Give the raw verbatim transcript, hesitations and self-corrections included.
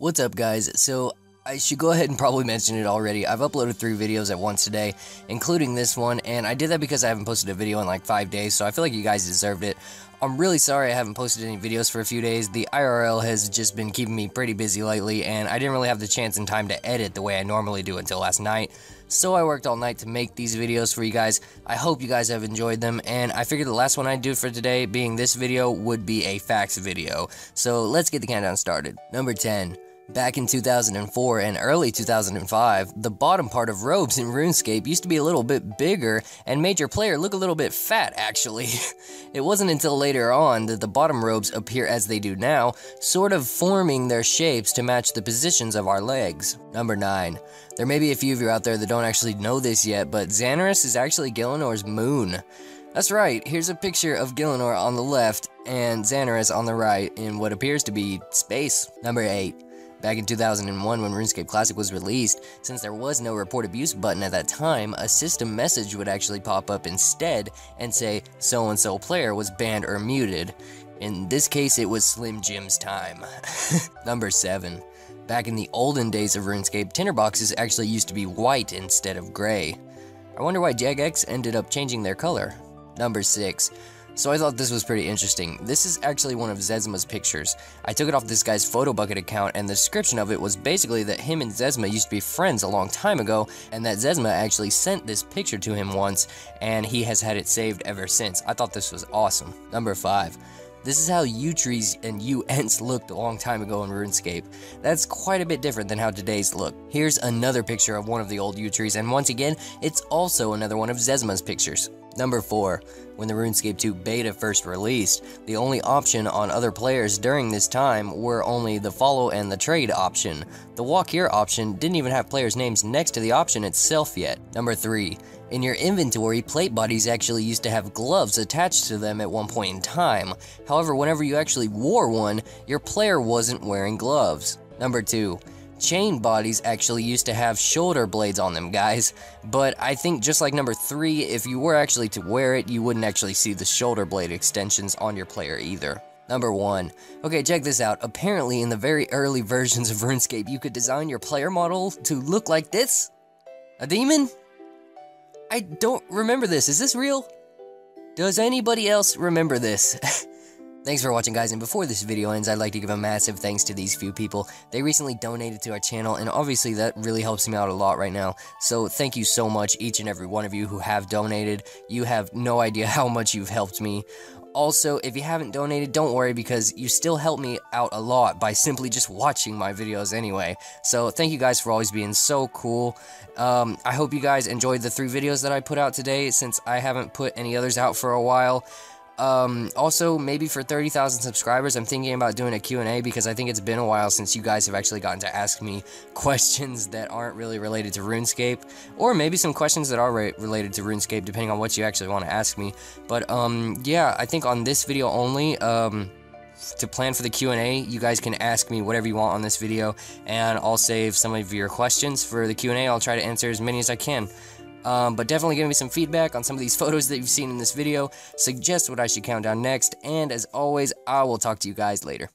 What's up, guys? So I should go ahead and probably mention it already. I've uploaded three videos at once today, including this one, and I did that because I haven't posted a video in like five days, so I feel like you guys deserved it. I'm really sorry I haven't posted any videos for a few days. The I R L has just been keeping me pretty busy lately, and I didn't really have the chance and time to edit the way I normally do until last night. So I worked all night to make these videos for you guys. I hope you guys have enjoyed them, and I figured the last one I'd do for today, being this video, would be a facts video. So let's get the countdown started. Number ten. Back in two thousand four and early two thousand five, the bottom part of robes in RuneScape used to be a little bit bigger and made your player look a little bit fat, actually. It wasn't until later on that the bottom robes appear as they do now, sort of forming their shapes to match the positions of our legs. Number nine. There may be a few of you out there that don't actually know this yet, but Xanaris is actually Gilinor moon. That's right, here's a picture of Gilinor on the left and Xanaris on the right in what appears to be space. Number eight. Back in two thousand one, when RuneScape Classic was released, since there was no report abuse button at that time, a system message would actually pop up instead and say, so-and-so player was banned or muted. In this case, it was Slim Jim's time. Number seven. Back in the olden days of RuneScape, tinderboxes actually used to be white instead of gray. I wonder why Jagex ended up changing their color. Number six. So I thought this was pretty interesting. This is actually one of Zezima's pictures. I took it off this guy's PhotoBucket account, and the description of it was basically that him and Zezima used to be friends a long time ago, and that Zezima actually sent this picture to him once, and he has had it saved ever since. I thought this was awesome. Number five. This is how U-trees and U-ents looked a long time ago in RuneScape. That's quite a bit different than how today's look. Here's another picture of one of the old U-trees, and once again, it's also another one of Zezima's pictures. Number four. When the RuneScape two beta first released, the only option on other players during this time were only the follow and the trade option. The walk here option didn't even have players' names next to the option itself yet. Number three. In your inventory, plate bodies actually used to have gloves attached to them at one point in time. However, whenever you actually wore one, your player wasn't wearing gloves. Number two. Chain bodies actually used to have shoulder blades on them, guys, but I think just like number three, if you were actually to wear it, you wouldn't actually see the shoulder blade extensions on your player either. Number one. Okay, check this out. Apparently in the very early versions of RuneScape, you could design your player model to look like this. A demon? I don't remember this. Is this real? Does anybody else remember this? Thanks for watching, guys, and before this video ends, I'd like to give a massive thanks to these few people. They recently donated to our channel, and obviously that really helps me out a lot right now. So thank you so much, each and every one of you who have donated. You have no idea how much you've helped me. Also, if you haven't donated, don't worry, because you still help me out a lot by simply just watching my videos anyway. So thank you guys for always being so cool. Um, I hope you guys enjoyed the three videos that I put out today, since I haven't put any others out for a while. Um, also, maybe for thirty thousand subscribers, I'm thinking about doing a Q and A, because I think it's been a while since you guys have actually gotten to ask me questions that aren't really related to RuneScape, or maybe some questions that are re related to RuneScape, depending on what you actually want to ask me. But, um, yeah, I think on this video only, um, to plan for the Q and A, you guys can ask me whatever you want on this video, and I'll save some of your questions for the Q and A. I'll try to answer as many as I can. Um, but definitely give me some feedback on some of these photos that you've seen in this video, suggest what I should count down next, and as always, I will talk to you guys later.